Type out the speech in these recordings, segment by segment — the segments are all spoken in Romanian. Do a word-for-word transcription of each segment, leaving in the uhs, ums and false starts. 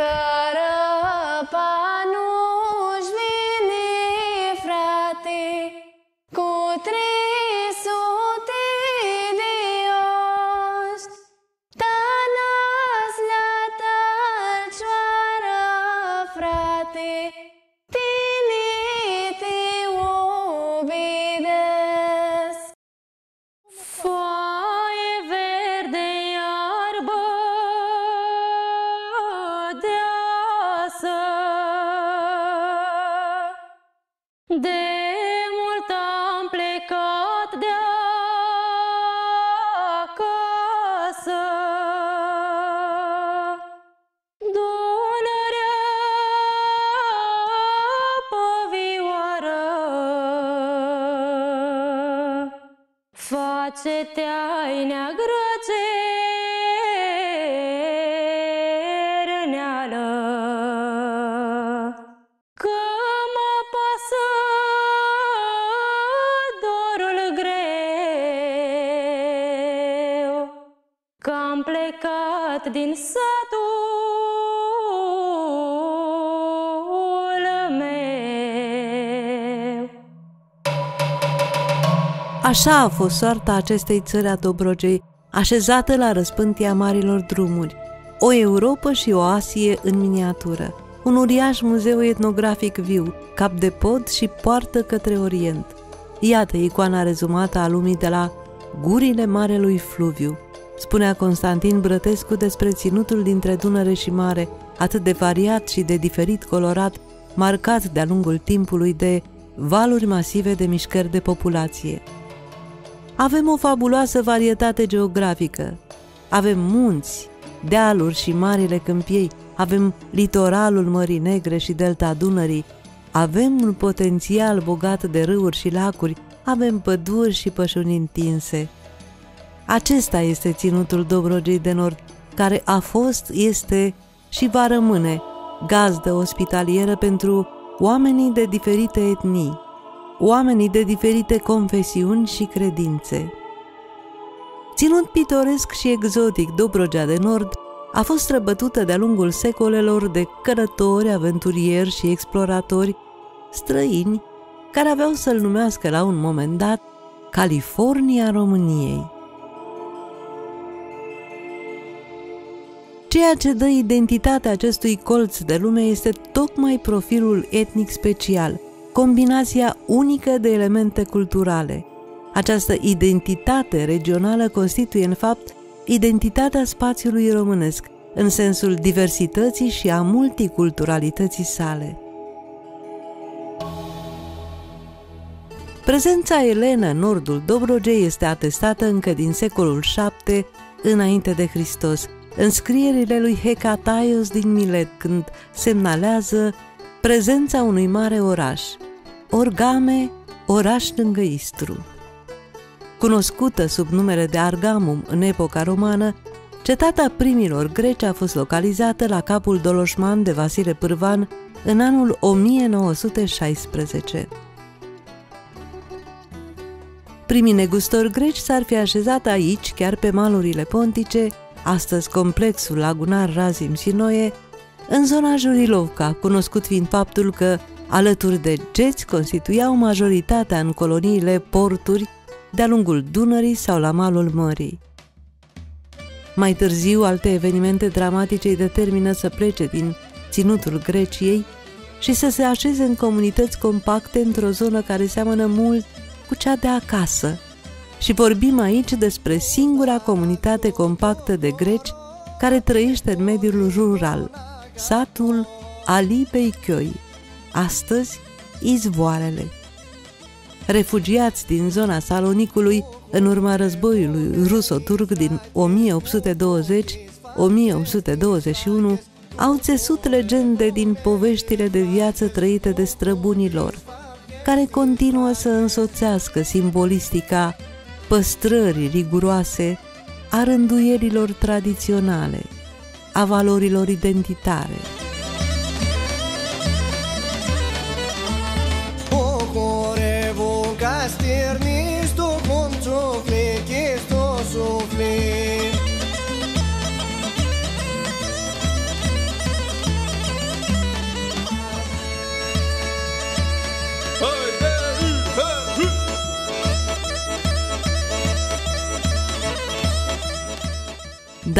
Carapanul-și vine, frate, cu trei sute de oști. Tanas la tălcioară, frate, tine te obedesc. Foaie verde, iarbă deasă, de mult am plecat de acasă. Dunărea povioară, face te-ai neagră cerneală, că mă pasă dorul greu, că-am plecat din satul meu. Așa a fost soarta acestei țări a Dobrogei, așezată la răspântia marilor drumuri. O Europa și o Asie în miniatură, un uriaș muzeu etnografic viu, cap de pod și poartă către Orient. Iată icoana rezumată a lumii de la gurile Marelui Fluviu. Spunea Constantin Brătescu despre ținutul dintre Dunăre și mare, atât de variat și de diferit colorat, marcat de-a lungul timpului de valuri masive de mișcări de populație. Avem o fabuloasă varietate geografică. Avem munți, dealuri și marile câmpiei, avem litoralul Mării Negre și delta Dunării, avem un potențial bogat de râuri și lacuri, avem păduri și pășuni întinse. Acesta este ținutul Dobrogei de Nord, care a fost, este și va rămâne gazdă ospitalieră pentru oamenii de diferite etnii, oamenii de diferite confesiuni și credințe. Ținut pitoresc și exotic, Dobrogea de Nord a fost străbătută de-a lungul secolelor de cărători, aventurieri și exploratori străini, care aveau să-l numească la un moment dat California României. Ceea ce dă identitatea acestui colț de lume este tocmai profilul etnic special, combinația unică de elemente culturale. Această identitate regională constituie, în fapt, identitatea spațiului românesc, în sensul diversității și a multiculturalității sale. Prezența elenă în nordul Dobrogei este atestată încă din secolul șapte înainte de Hristos, în scrierile lui Hecataios din Milet, când semnalează prezența unui mare oraș, Orgame, oraș lângă Istru. Cunoscută sub numele de Argamum în epoca romană, cetatea primilor greci a fost localizată la capul Doloșman de Vasile Pârvan în anul o mie nouă sute șaisprezece. Primii negustori greci s-ar fi așezat aici, chiar pe malurile pontice, astăzi complexul lagunar Razim și Noe, în zona Jurilovca, cunoscut fiind faptul că, alături de geți, constituiau majoritatea în coloniile porturi de-a lungul Dunării sau la malul mării. Mai târziu, alte evenimente dramatice îi determină să plece din ținutul Greciei și să se așeze în comunități compacte într-o zonă care seamănă mult cu cea de acasă. Și vorbim aici despre singura comunitate compactă de greci care trăiește în mediul rural, satul Alipei Chioi, astăzi Izvoarele. Refugiați din zona Salonicului în urma războiului ruso-turc din o mie opt sute douăzeci - o mie opt sute douăzeci și unu, au țesut legende din poveștile de viață trăite de străbunii lor, care continuă să însoțească simbolistica păstrării riguroase a rânduielilor tradiționale, a valorilor identitare.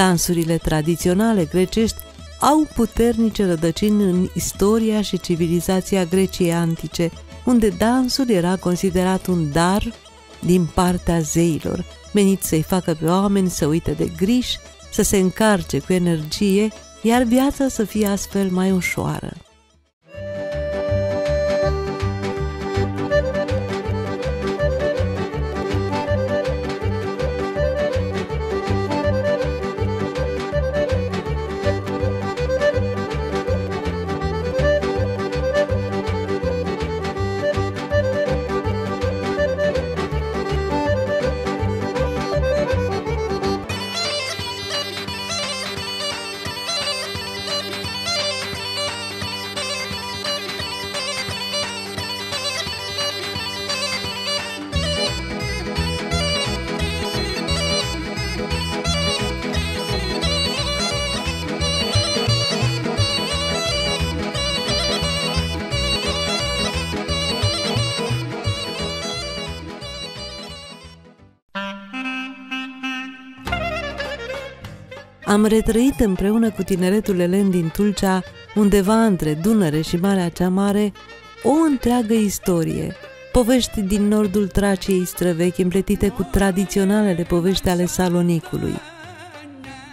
Dansurile tradiționale grecești au puternice rădăcini în istoria și civilizația Greciei antice, unde dansul era considerat un dar din partea zeilor, menit să-i facă pe oameni să uite de griji, să se încarce cu energie, iar viața să fie astfel mai ușoară. Am retrăit împreună cu tineretul elen din Tulcea, undeva între Dunăre și Marea Cea Mare, o întreagă istorie. Povești din nordul Traciei străvechi, împletite cu tradiționalele povești ale Salonicului.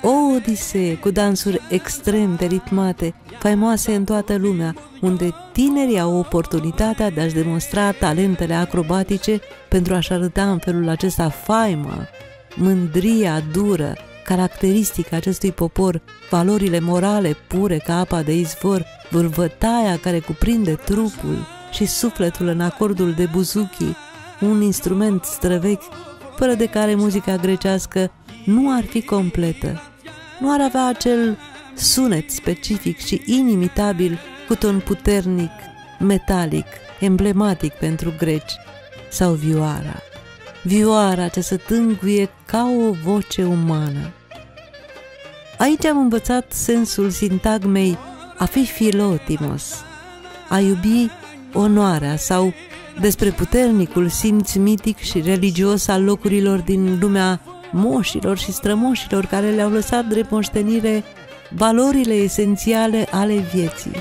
O odisee cu dansuri extrem de ritmate, faimoase în toată lumea, unde tinerii au oportunitatea de a-și demonstra talentele acrobatice pentru a-și arăta în felul acesta faima, mândria dură, caracteristica acestui popor, valorile morale pure ca apa de izvor, vârvătaia care cuprinde trupul și sufletul în acordul de buzuchi, un instrument străvechi, fără de care muzica grecească nu ar fi completă. Nu ar avea acel sunet specific și inimitabil, cu ton puternic, metalic, emblematic pentru greci, sau vioara. Vioara ce se tânguie ca o voce umană. Aici am învățat sensul sintagmei a fi filotimos, a iubi onoarea, sau despre puternicul simț mitic și religios al locurilor din lumea moșilor și strămoșilor care le-au lăsat drept moștenire valorile esențiale ale vieții.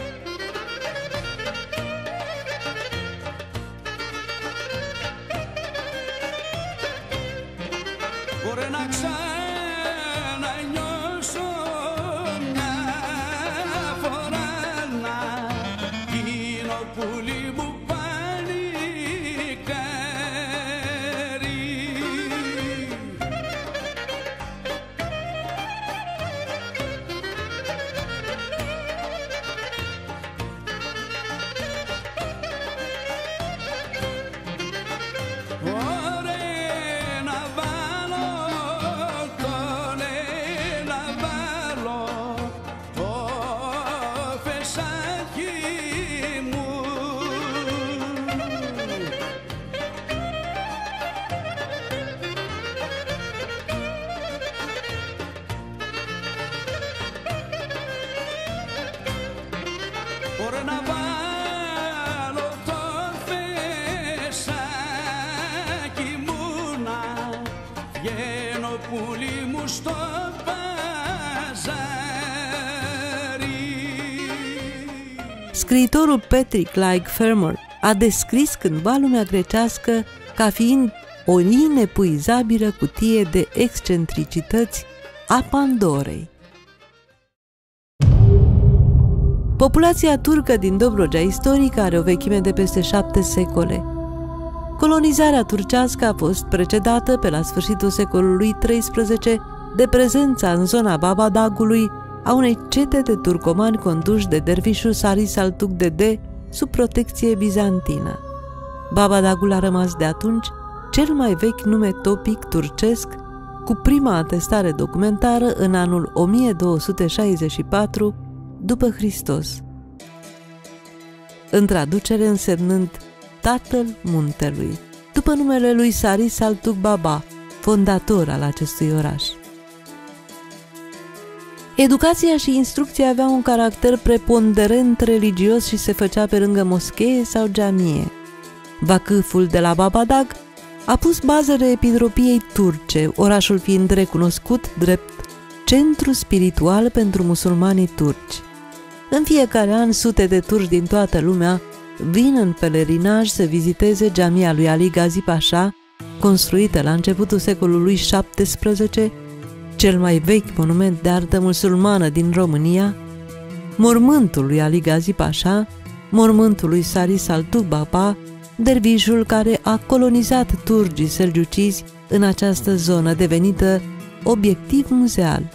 Scriitorul Patrick Leigh Fermor a descris cândva lumea grecească ca fiind o inepuizabilă cutie de excentricități a Pandorei. Populația turcă din Dobrogea istorică are o vechime de peste șapte secole. Colonizarea turcească a fost precedată pe la sfârșitul secolului treisprezece de prezența în zona Babadagului a unei cetete de turcomani conduși de dervișul Sarı Saltuk Dede sub protecție bizantină. Babadagul a rămas de atunci cel mai vechi nume topic turcesc, cu prima atestare documentară în anul o mie două sute șaizeci și patru după Hristos, în traducere însemnând Tatăl Muntelui, după numele lui Sarı Saltuk Baba, fondator al acestui oraș. Educația și instrucția aveau un caracter preponderent religios și se făcea pe lângă moschee sau geamie. Vakâful de la Babadag a pus bazele epitropiei turce, orașul fiind recunoscut drept centru spiritual pentru musulmanii turci. În fiecare an, sute de turci din toată lumea vin în pelerinaj să viziteze Jamia lui Ali Gazi Pașa, construită la începutul secolului șaptesprezece, cel mai vechi monument de artă musulmană din România, mormântul lui Ali Gazi Pașa, mormântul lui Sarı Saltuk Baba, dervișul care a colonizat turgii selgiucizi în această zonă devenită obiectiv muzeal.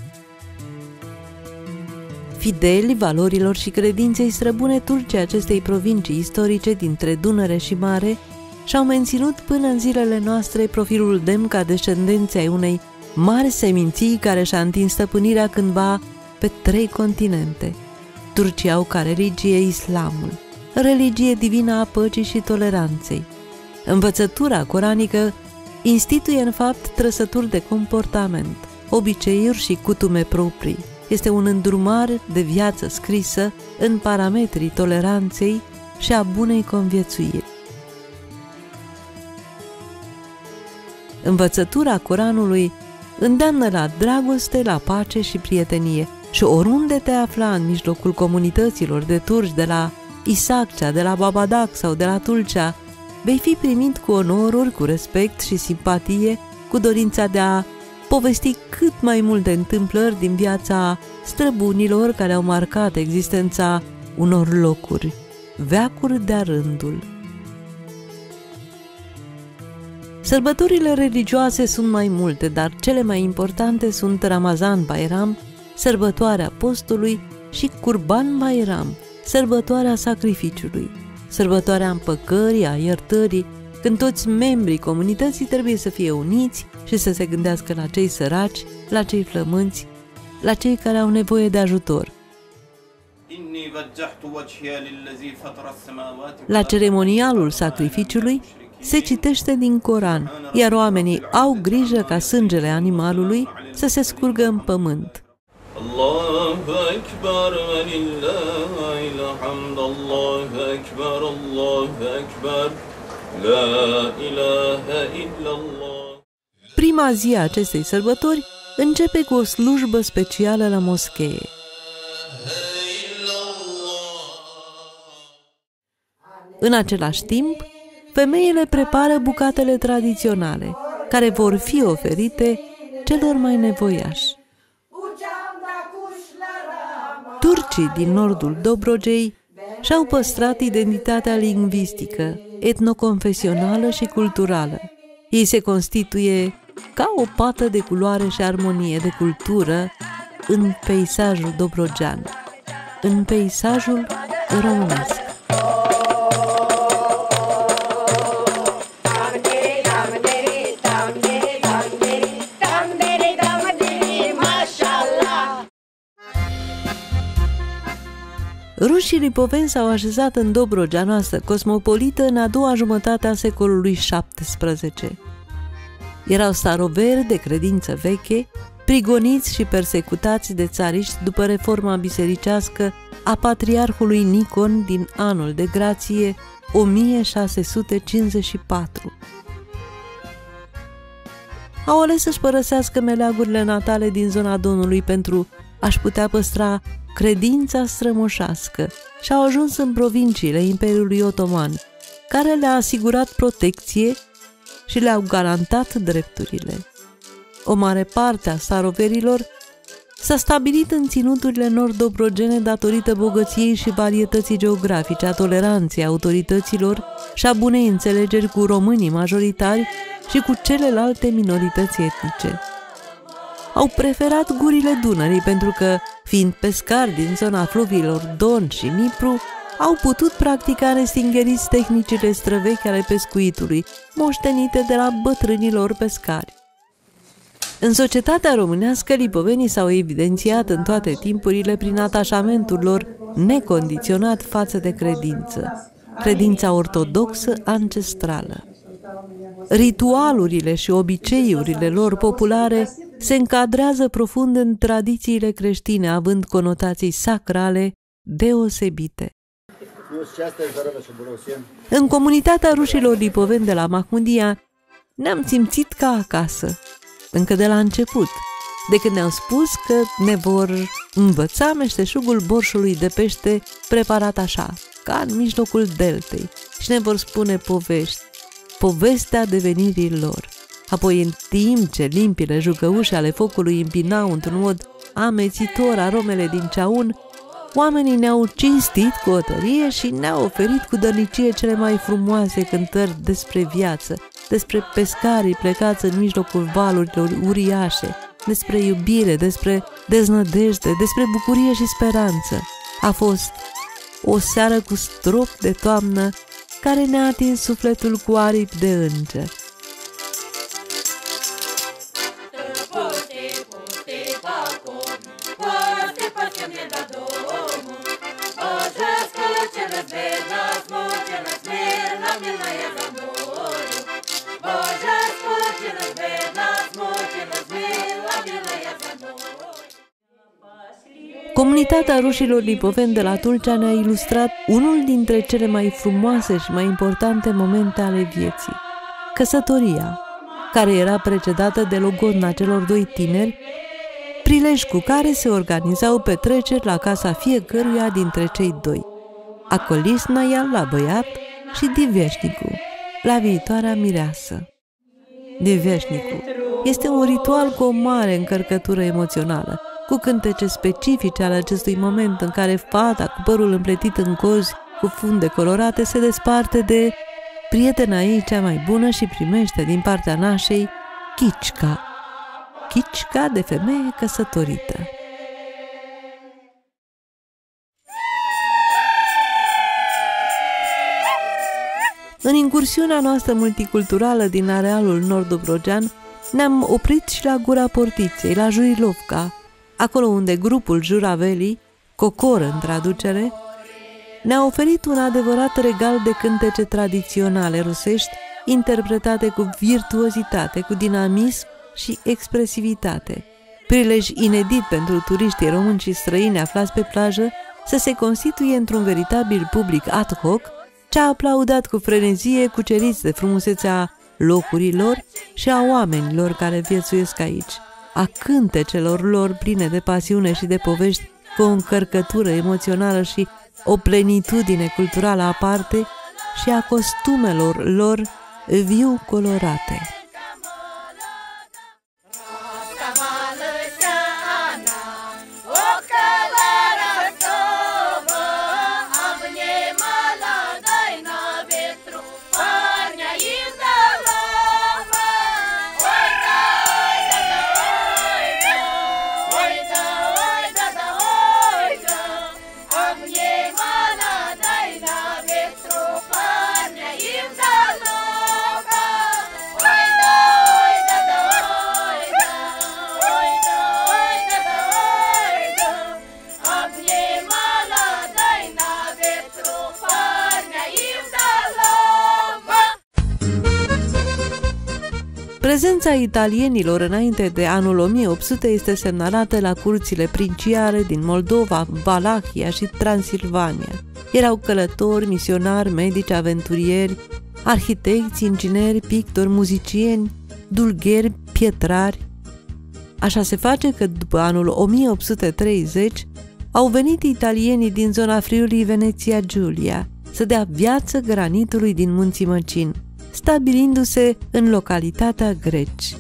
Fideli valorilor și credinței străbune, turcii acestei provincii istorice dintre Dunăre și Mare și-au menținut până în zilele noastre profilul demn ca descendenții ai unei mari seminții care și-a întins stăpânirea cândva pe trei continente. Turcii au ca religie islamul, religie divină a păcii și toleranței. Învățătura coranică instituie în fapt trăsături de comportament, obiceiuri și cutume proprii. Este un îndrumar de viață scrisă în parametrii toleranței și a bunei conviețuiri. Învățătura Coranului îndeamnă la dragoste, la pace și prietenie și oriunde te afla în mijlocul comunităților de turci de la Isaccea, de la Babadac sau de la Tulcea, vei fi primit cu onoruri, cu respect și simpatie, cu dorința de a povesti cât mai multe întâmplări din viața străbunilor care au marcat existența unor locuri, veacuri de-a rândul. Sărbătorile religioase sunt mai multe, dar cele mai importante sunt Ramazan Bayram, sărbătoarea postului, și Kurban Bayram, sărbătoarea sacrificiului, sărbătoarea împăcării, a iertării, când toți membrii comunității trebuie să fie uniți și să se gândească la cei săraci, la cei flămânți, la cei care au nevoie de ajutor. La ceremonialul sacrificiului se citește din Coran, iar oamenii au grijă ca sângele animalului să se scurgă în pământ. Allahu Akbar, walillahil hamd, Allahu Akbar, Allahu Akbar, la ilaha illallah. Prima zi a acestei sărbători începe cu o slujbă specială la moschee. În același timp, femeile prepară bucatele tradiționale, care vor fi oferite celor mai nevoiași. Turcii din nordul Dobrogei și-au păstrat identitatea lingvistică, etnoconfesională și culturală. Ei se constituie ca o pată de culoare și armonie de cultură în peisajul dobrogean, în peisajul românesc. Rușii lipoveni s-au așezat în Dobrogea noastră cosmopolită în a doua jumătate a secolului șaptesprezece. Erau staroveri de credință veche, prigoniți și persecutați de țariști după reforma bisericească a patriarhului Nicon din anul de grație o mie șase sute cincizeci și patru. Au ales să-și părăsească meleagurile natale din zona Donului pentru a-și putea păstra credința strămoșească și au ajuns în provinciile Imperiului Otoman, care le-a asigurat protecție și le-au garantat drepturile. O mare parte a staroverilor s-a stabilit în ținuturile nord-dobrogene datorită bogăției și varietății geografice, a toleranței autorităților și a bunei înțelegeri cu românii majoritari și cu celelalte minorități etnice. Au preferat gurile Dunării pentru că, fiind pescari din zona fluviilor Don și Nipru, au putut practica restingheriți tehnicile străvechi ale pescuitului, moștenite de la bătrânilor pescari. În societatea românească, lipovenii s-au evidențiat în toate timpurile prin atașamentul lor necondiționat față de credință, credința ortodoxă ancestrală. Ritualurile și obiceiurile lor populare se încadrează profund în tradițiile creștine, având conotații sacrale deosebite. În comunitatea rușilor lipoveni de la Mahmudia ne-am simțit ca acasă, încă de la început, de când ne-au spus că ne vor învăța meșteșugul borșului de pește preparat așa, ca în mijlocul deltei, și ne vor spune povești, povestea devenirii lor. Apoi, în timp ce limpile jucăușe ale focului împinau într-un mod amețitor aromele din ceaun, oamenii ne-au cinstit cu o tărie și ne-au oferit cu dărnicie cele mai frumoase cântări despre viață, despre pescarii plecați în mijlocul valurilor uriașe, despre iubire, despre deznădejde, despre bucurie și speranță. A fost o seară cu strop de toamnă care ne-a atins sufletul cu aripi de înger. Comunitatea rușilor lipoveni de la Tulcea ne-a ilustrat unul dintre cele mai frumoase și mai importante momente ale vieții, căsătoria, care era precedată de logodna celor doi tineri, prilej cu care se organizau petreceri la casa fiecăruia dintre cei doi, acolisnaia la băiat și diveșnicul la viitoarea mireasă. Diveșnicul este un ritual cu o mare încărcătură emoțională, cu cântece specifice ale acestui moment în care fata cu părul împletit în cozi cu funde colorate se desparte de prietena ei cea mai bună și primește din partea nașei chicica, chicica de femeie căsătorită. În incursiunea noastră multiculturală din arealul nord-dobrogean ne-am oprit și la Gura Portiței, la Juilovca, acolo unde grupul Juravelii, Cocor în traducere, ne-a oferit un adevărat regal de cântece tradiționale rusești, interpretate cu virtuozitate, cu dinamism și expresivitate. Prilej inedit pentru turiștii români și străini aflați pe plajă să se constituie într-un veritabil public ad hoc, ce a aplaudat cu frenezie cuceriți de frumusețea locurilor și a oamenilor care viețuiesc aici, a cântecelor lor pline de pasiune și de povești, cu o încărcătură emoțională și o plenitudine culturală aparte, și a costumelor lor viu colorate. Prezența italienilor înainte de anul o mie opt sute este semnalată la curțile princiare din Moldova, Valahia și Transilvania. Erau călători, misionari, medici, aventurieri, arhitecți, ingineri, pictori, muzicieni, dulgheri, pietrari. Așa se face că după anul o mie opt sute treizeci au venit italienii din zona Friului Veneția Giulia să dea viață granitului din Munții Măcin, stabilindu-se în localitatea Greci.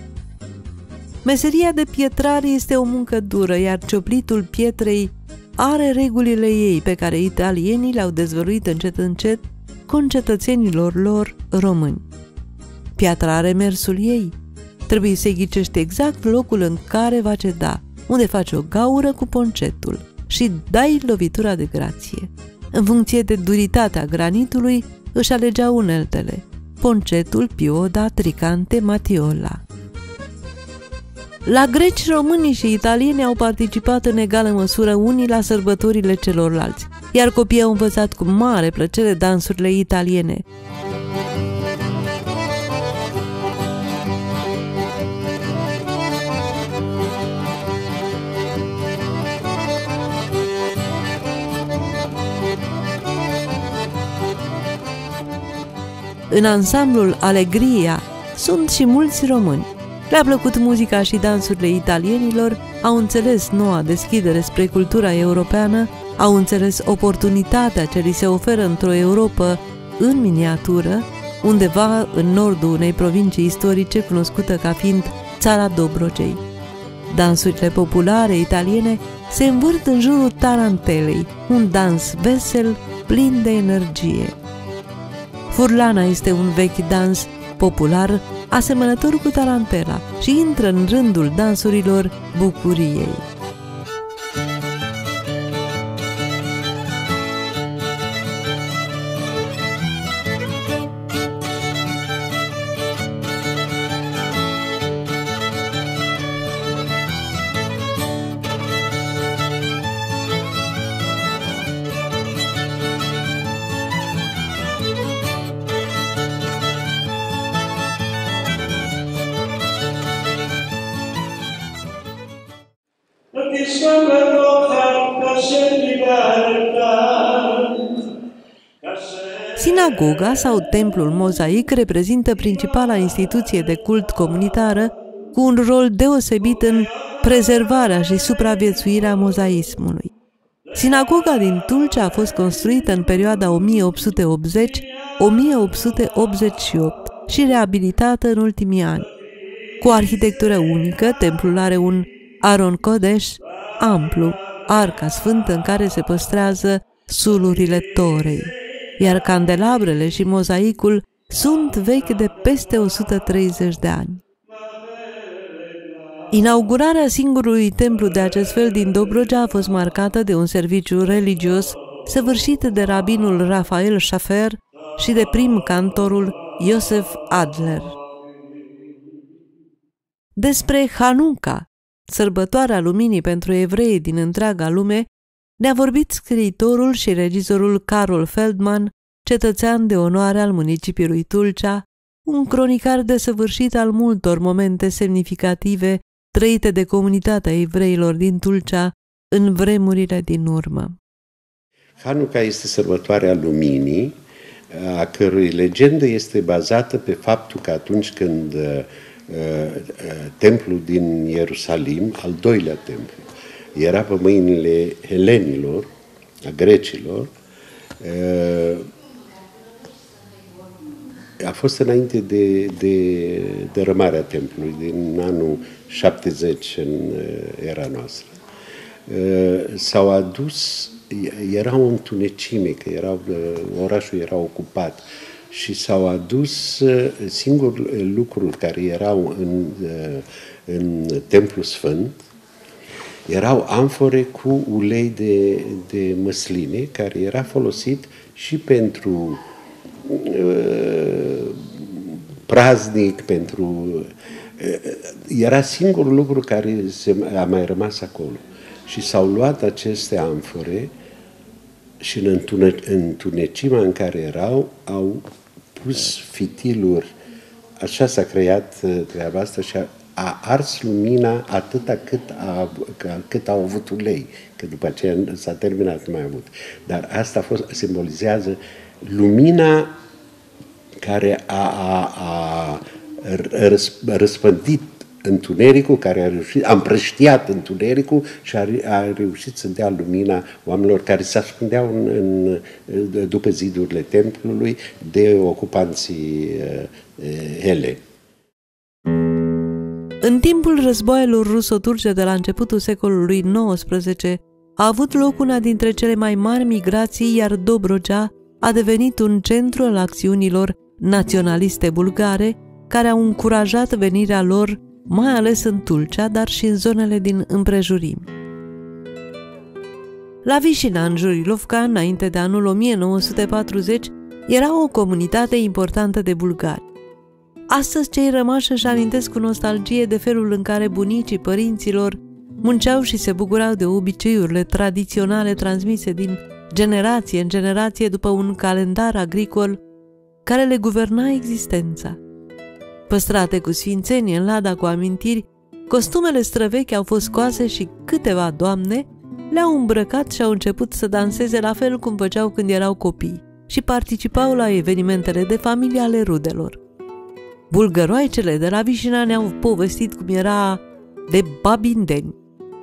Meseria de pietrar este o muncă dură, iar cioplitul pietrei are regulile ei pe care italienii le-au dezvăluit încet încet concetățenilor lor români. Piatra are mersul ei. Trebuie să-i ghicești exact locul în care va ceda, unde faci o gaură cu poncetul și dai lovitura de grație. În funcție de duritatea granitului, își alegea uneltele: poncetul, pioda, tricante, matiola. La greci, românii și italieni au participat în egală măsură unii la sărbătorile celorlalți, iar copiii au învățat cu mare plăcere dansurile italiene. În ansamblul Alegria sunt și mulți români. Le-a plăcut muzica și dansurile italienilor, au înțeles noua deschidere spre cultura europeană, au înțeles oportunitatea ce li se oferă într-o Europă în miniatură, undeva în nordul unei provincii istorice cunoscută ca fiind țara Dobrogei. Dansurile populare italiene se învârt în jurul tarantelei, un dans vesel, plin de energie. Furlana este un vechi dans popular, asemănător cu tarantela, și intră în rândul dansurilor bucuriei. Sinagoga sau templul mozaic reprezintă principala instituție de cult comunitară cu un rol deosebit în prezervarea și supraviețuirea mozaismului. Sinagoga din Tulcea a fost construită în perioada o mie opt sute optzeci - o mie opt sute optzeci și opt și reabilitată în ultimii ani. Cu o arhitectură unică, templul are un aron kodesh amplu, arca sfântă în care se păstrează sulurile torei, iar candelabrele și mozaicul sunt vechi de peste o sută treizeci de ani. Inaugurarea singurului templu de acest fel din Dobrogea a fost marcată de un serviciu religios săvârșit de rabinul Rafael Schafer și de prim-cantorul Iosef Adler. Despre Hanuca, sărbătoarea luminii pentru evrei din întreaga lume, ne-a vorbit scriitorul și regizorul Carol Feldman, cetățean de onoare al municipiului Tulcea, un cronicar desăvârșit al multor momente semnificative trăite de comunitatea evreilor din Tulcea în vremurile din urmă. Hanuca este sărbătoarea luminii, a cărui legendă este bazată pe faptul că atunci când templul din Ierusalim, al doilea templu, era pe mâinile helenilor, a grecilor, a fost înainte de, de dărâmarea templului, din anul șaptezeci în era noastră. S-au adus, era o întunecime, că erau, orașul era ocupat, și s-au adus singurul lucru care erau în, în templul sfânt, erau amfore cu ulei de, de măsline, care era folosit și pentru uh, praznic, pentru... Uh, era singurul lucru care se, a mai rămas acolo. Și s-au luat aceste amfore și în întune, întunecimea în care erau, au pus fitiluri. Așa s-a creat treaba asta și a, a ars lumina atâta cât, a, cât au avut ulei, că după aceea s-a terminat, nu mai avut. Dar asta a fost, simbolizează lumina care a, a, a răs, răspândit întunericul, care a reușit, a împrăștiat întunericul și a, a reușit să dea lumina oamenilor care se ascundeau în, în, după zidurile templului de ocupanții heleni. În timpul războaielor ruso-turce de la începutul secolului nouăsprezece a avut loc una dintre cele mai mari migrații, iar Dobrogea a devenit un centru al acțiunilor naționaliste bulgare, care au încurajat venirea lor mai ales în Tulcea, dar și în zonele din împrejurimi. La Vișina, în Jurilovca, înainte de anul o mie nouă sute patruzeci, era o comunitate importantă de bulgari. Astăzi, cei rămași își amintesc cu nostalgie de felul în care bunicii părinților munceau și se bucurau de obiceiurile tradiționale transmise din generație în generație după un calendar agricol care le guverna existența. Păstrate cu sfințenie în lada cu amintiri, costumele străvechi au fost scoase și câteva doamne le-au îmbrăcat și au început să danseze la fel cum făceau când erau copii și participau la evenimentele de familie ale rudelor. Bulgăroaicele de la Vișina ne-au povestit cum era de babindeni,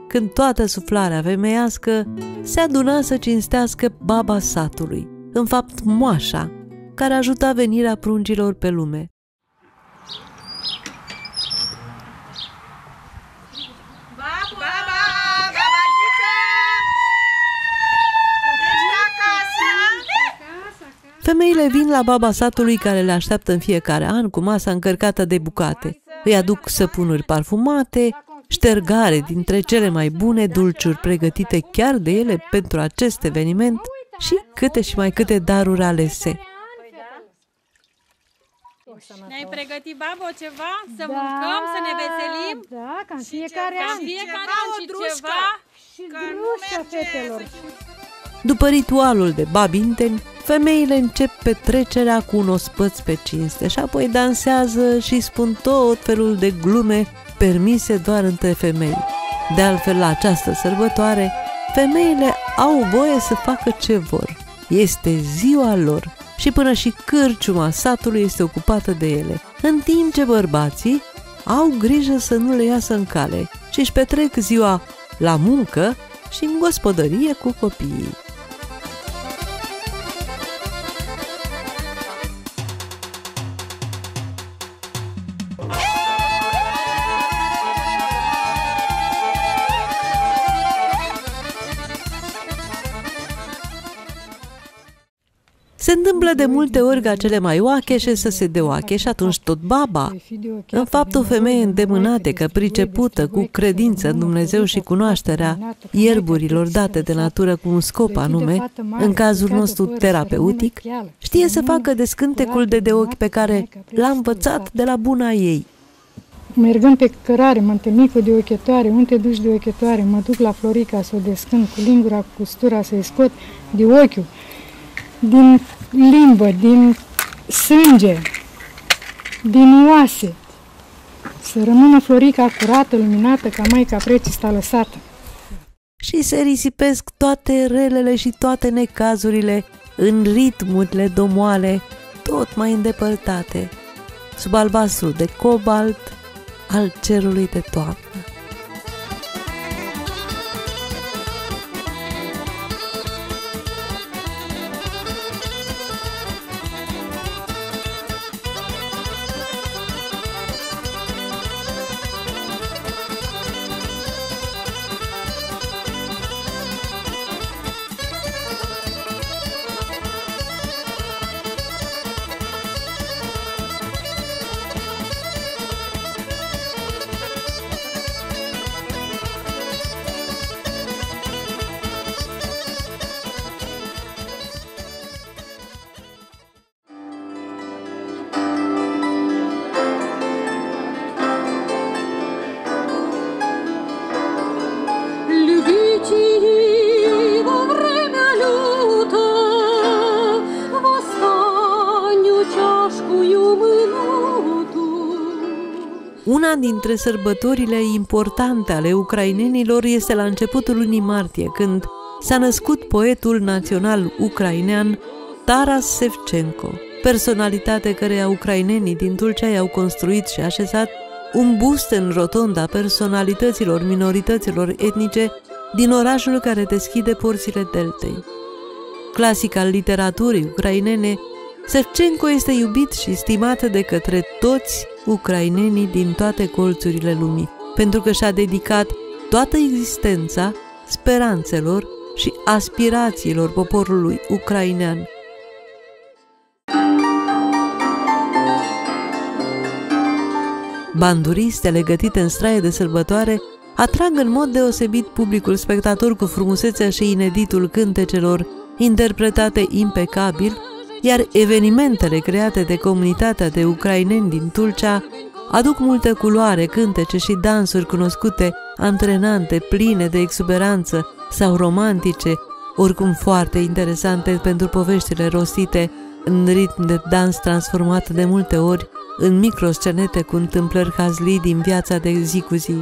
când toată suflarea femeiască se aduna să cinstească baba satului, în fapt moașa, care ajuta venirea pruncilor pe lume. Femeile vin la baba satului, care le așteaptă în fiecare an cu masa încărcată de bucate. Îi aduc săpunuri parfumate, ștergare dintre cele mai bune, dulciuri pregătite chiar de ele pentru acest eveniment și câte și mai câte daruri alese. Ne-ai pregătit, babă, ceva? Să da, mâncăm, să ne veselim? Da, ca în fiecare an. Ca în fiecare an și ceva. Și drușcă, fetelor. După ritualul de babinteni, femeile încep petrecerea cu un ospăț pe cinste și apoi dansează și spun tot felul de glume permise doar între femei. De altfel, la această sărbătoare, femeile au voie să facă ce vor. Este ziua lor și până și cârciuma satului este ocupată de ele, în timp ce bărbații au grijă să nu le iasă în cale și își petrec ziua la muncă și în gospodărie cu copiii. Se întâmplă de multe ori ca cele mai oacheșe să se deoache și atunci tot baba. În fapt, o femeie îndemânată, pricepută, cu credință în Dumnezeu și cunoașterea ierburilor date de natură cu un scop anume, în cazul nostru terapeutic, știe să facă descântecul de deochi pe care l-a învățat de la buna ei. Mergând pe cărare, mă întâlnit cu deochetoare, unde duci deochetoare, mă duc la Florica să o descânt cu lingura, cu costura, să-i scot deochiul. Din limbă, din sânge, din oase, să rămână Florica curată, luminată, ca Maica Precis a lăsată. Și se risipesc toate relele și toate necazurile în ritmurile domoale, tot mai îndepărtate, sub albastru de cobalt al cerului de toamnă. Una dintre sărbătorile importante ale ucrainenilor este la începutul lunii martie, când s-a născut poetul național ucrainean Taras Shevchenko, personalitate căreia ucrainenii din Tulcea i-au construit și așezat un bust în rotonda personalităților minorităților etnice din orașul care deschide porțile deltei. Clasic al literaturii ucrainene, Shevchenko este iubit și stimat de către toți ucrainenii din toate colțurile lumii, pentru că și-a dedicat toată existența speranțelor și aspirațiilor poporului ucrainean. Banduristele gătite în straie de sărbătoare atrag în mod deosebit publicul spectator cu frumusețea și ineditul cântecelor interpretate impecabil, iar evenimentele create de comunitatea de ucraineni din Tulcea aduc multă culoare, cântece și dansuri cunoscute, antrenante, pline de exuberanță sau romantice, oricum foarte interesante pentru poveștile rostite în ritm de dans transformat de multe ori în microscenete cu întâmplări hazlii din viața de zi cu zi.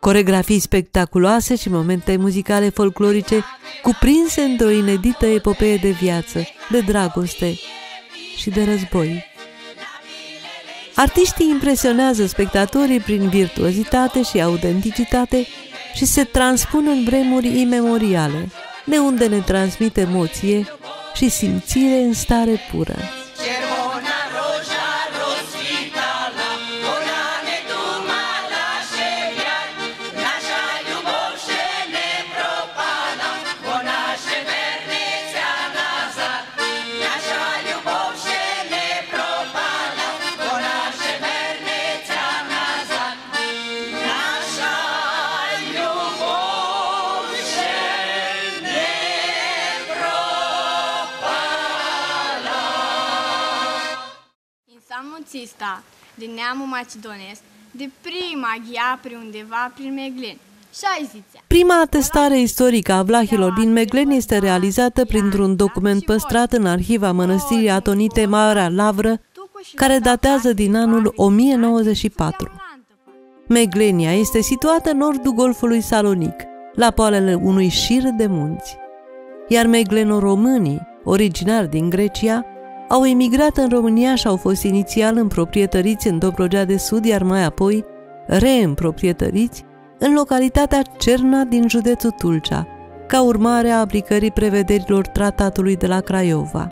Coregrafii spectaculoase și momente muzicale folclorice cuprinse într-o inedită epopee de viață, de dragoste și de război. Artiștii impresionează spectatorii prin virtuozitate și autenticitate și se transpun în vremuri imemoriale, de unde ne transmit emoție și simțire în stare pură. Țista, din neamul macedonesc, de prima ghea pe undeva prin Meglen. Prima atestare istorică a vlahilor din Meglen este realizată printr-un document păstrat în arhiva mănăstirii Atonite Marea Lavră, care datează din anul o mie nouă sute nouăzeci și patru. Meglenia este situată în nordul golfului Salonic, la poalele unui șir de munți. Iar meglenoromânii, originari din Grecia, au emigrat în România și au fost inițial împroprietăriți în Dobrogea de Sud, iar mai apoi reîmproprietăriți în localitatea Cerna din județul Tulcea, ca urmare a aplicării prevederilor tratatului de la Craiova.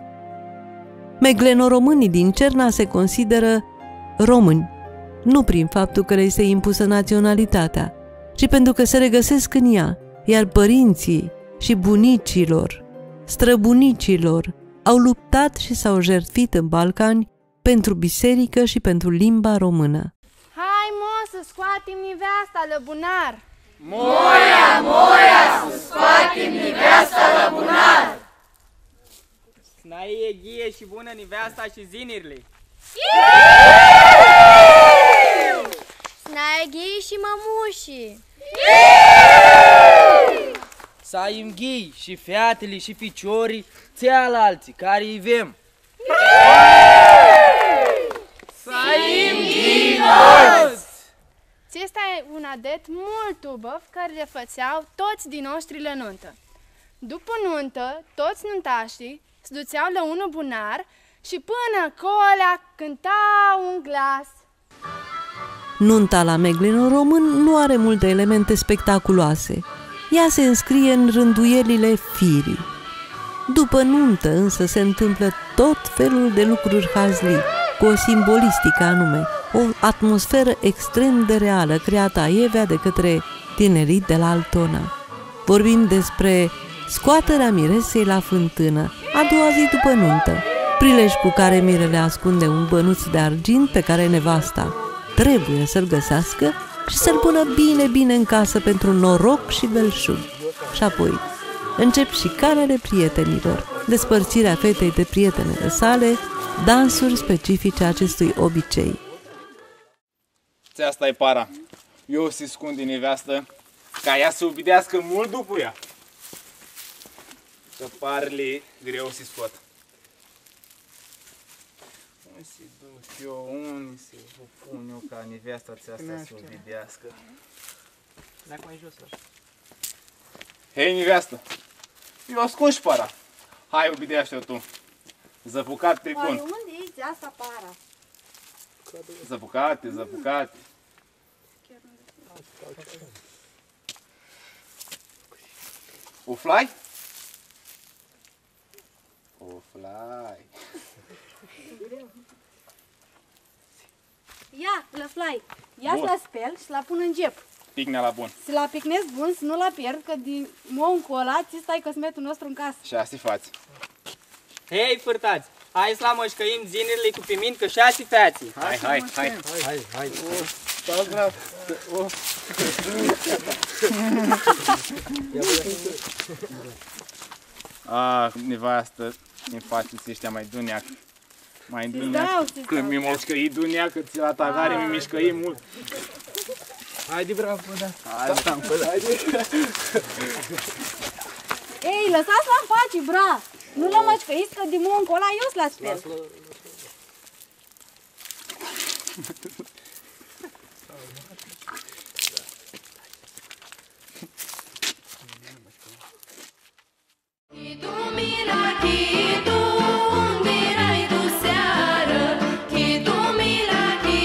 Meglenoromânii din Cerna se consideră români, nu prin faptul că le este impusă naționalitatea, ci pentru că se regăsesc în ea, iar părinții și bunicilor, străbunicilor, au luptat și s-au jertfit în Balcani pentru biserică și pentru limba română. Hai, mo, să scoatem niveasta la bunar! Moia, moia, să scoatem niveasta la bunar! Snaie, ghie și bună niveasta și zinirile! Snaie, ghie și mămușii! Să ai ghii și fiatele și ficiorii țealalții care-i vem. Să ai ghii toți! Acesta e un adet mult ubăv care le făceau toți din noștri la nuntă. După nuntă, toți nuntașii se duceau la unul bunar și până colea cântau un glas. Nunta la meglenoromân nu are multe elemente spectaculoase. Ea se înscrie în rânduielile firii. După nuntă însă se întâmplă tot felul de lucruri hazlii, cu o simbolistică anume, o atmosferă extrem de reală creată aievea de către tinerii de la Altona. Vorbim despre scoaterea miresei la fântână, a doua zi după nuntă, prilej cu care mirele ascunde un bănuț de argint pe care nevasta trebuie să-l găsească și să-l pună bine, bine în casă pentru noroc și belșug. Și apoi încep și șicanele prietenilor, despărțirea fetei de prietenele sale, dansuri specifice acestui obicei. Asta e para. Eu se scund din nevastă ca ea să obidească mult după ea. Că parle greu se scot. Unde se duc eu, unde se pun eu ca nevasta asta să obidească? Dacă mai jos, așa. Hei, nevastă! Eu ascund și para. Hai, obidește-o tu. Zăpucat tricun. Oare unde e asta para? Zăpucate, zăpucate. Uflai? Uflai. Ia, lăflai. Ia-ți la spel și la pun în gep. Picnea la bun. Să la picnezi bun, să nu la pierd, că din mou încola, ți stai cosmetul nostru în casă. Și asta-i fați. Hei, fârtați! Hai să la mășcăim zinirile cu pimin, că și asta-i fații. Hai, hai, hai, hai, hai. Stați grav. Ah, nevastă, îmi faceți ăștia mai duniac. Mai duniac. Când mi-i mășcăi duniac, că ți la tagare mi-i mișcăi mult. Haide, bravo, da! Haide, haide! Ei, lăsați-l în pace, bra! Nu l-am mășcăit, că din mou încolo eu s-l spel. Chitu, mira, chitu, unde erai tu seară? Chitu, mira, chitu.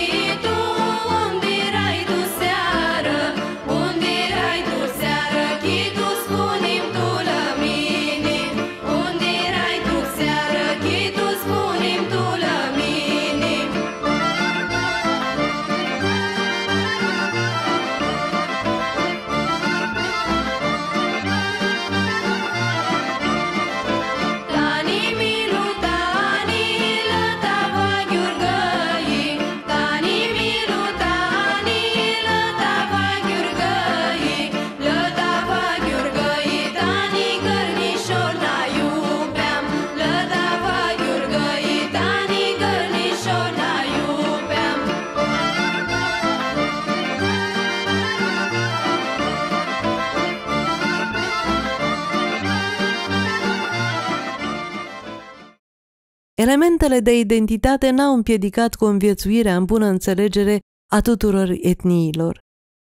Elementele de identitate n-au împiedicat conviețuirea în bună înțelegere a tuturor etniilor.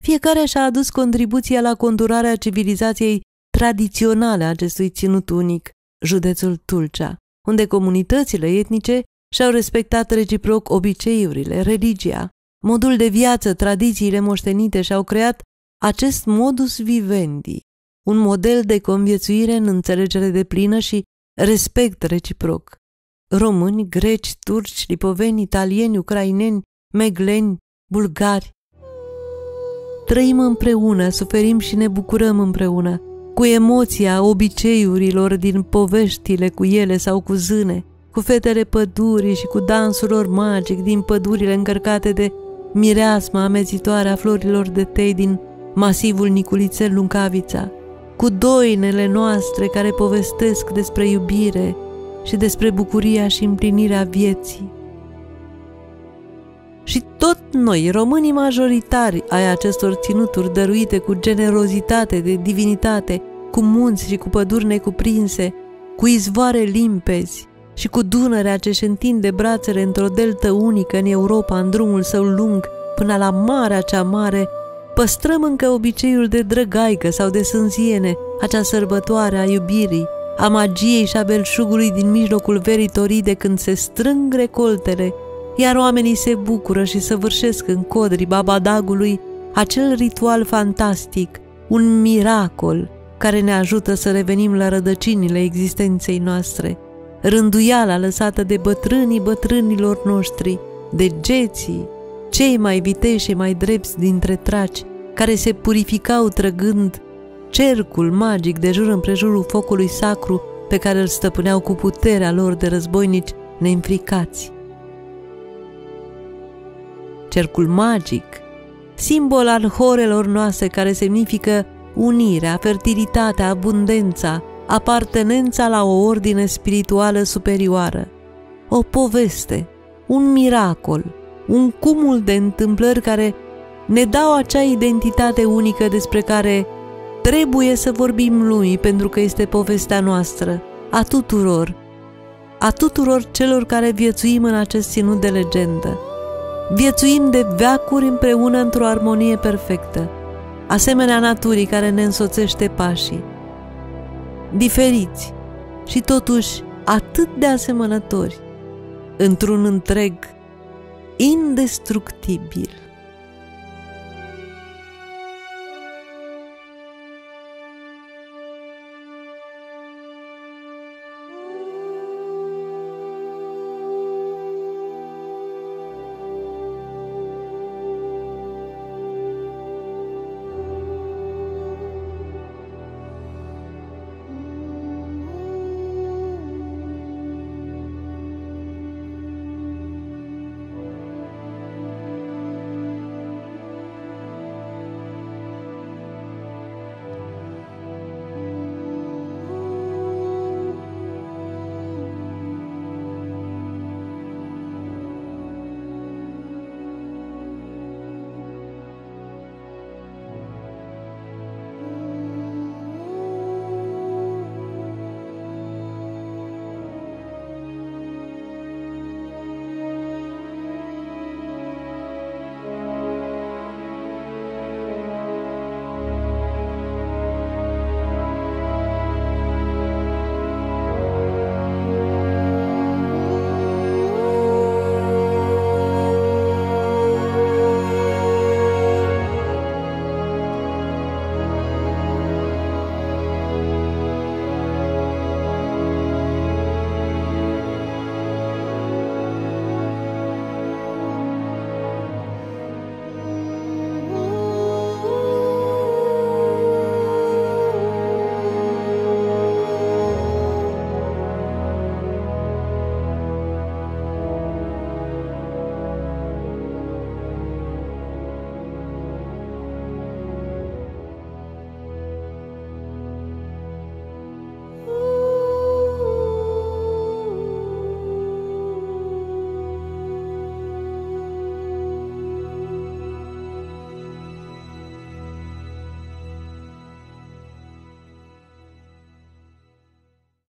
Fiecare și-a adus contribuția la condurarea civilizației tradiționale a acestui ținut unic, județul Tulcea, unde comunitățile etnice și-au respectat reciproc obiceiurile, religia, modul de viață, tradițiile moștenite și-au creat acest modus vivendi, un model de conviețuire în înțelegere deplină și respect reciproc. Români, greci, turci, lipoveni, italieni, ucraineni, megleni, bulgari. Trăim împreună, suferim și ne bucurăm împreună, cu emoția obiceiurilor din poveștile cu ele sau cu zâne, cu fetele pădurii și cu dansul lor magic din pădurile încărcate de mireasma amezitoare a florilor de tei din masivul Niculițel Luncavița, cu doinele noastre care povestesc despre iubire și despre bucuria și împlinirea vieții. Și tot noi, românii majoritari ai acestor ținuturi dăruite cu generozitate de divinitate, cu munți și cu păduri necuprinse, cu izvoare limpezi și cu Dunărea ce-și întinde brațele într-o deltă unică în Europa, în drumul său lung, până la Marea cea Mare, păstrăm încă obiceiul de drăgaică sau de sânziene, acea sărbătoare a iubirii, a magiei și a belșugului din mijlocul verii toride când se strâng recoltele, iar oamenii se bucură și săvârșesc în codrii Babadagului acel ritual fantastic, un miracol care ne ajută să revenim la rădăcinile existenței noastre, rânduiala lăsată de bătrânii bătrânilor noștri, de geții, cei mai viteși și mai drepți dintre traci, care se purificau trăgând cercul magic de jur împrejurul focului sacru pe care îl stăpâneau cu puterea lor de războinici neînfricați. Cercul magic, simbol al horelor noastre care semnifică unirea, fertilitatea, abundența, apartenența la o ordine spirituală superioară. O poveste, un miracol, un cumul de întâmplări care ne dau acea identitate unică despre care trebuie să vorbim lumii, pentru că este povestea noastră, a tuturor, a tuturor celor care viețuim în acest ținut de legendă. Viețuim de veacuri împreună într-o armonie perfectă, asemenea naturii care ne însoțește pașii. Diferiți și totuși atât de asemănători, într-un întreg indestructibil.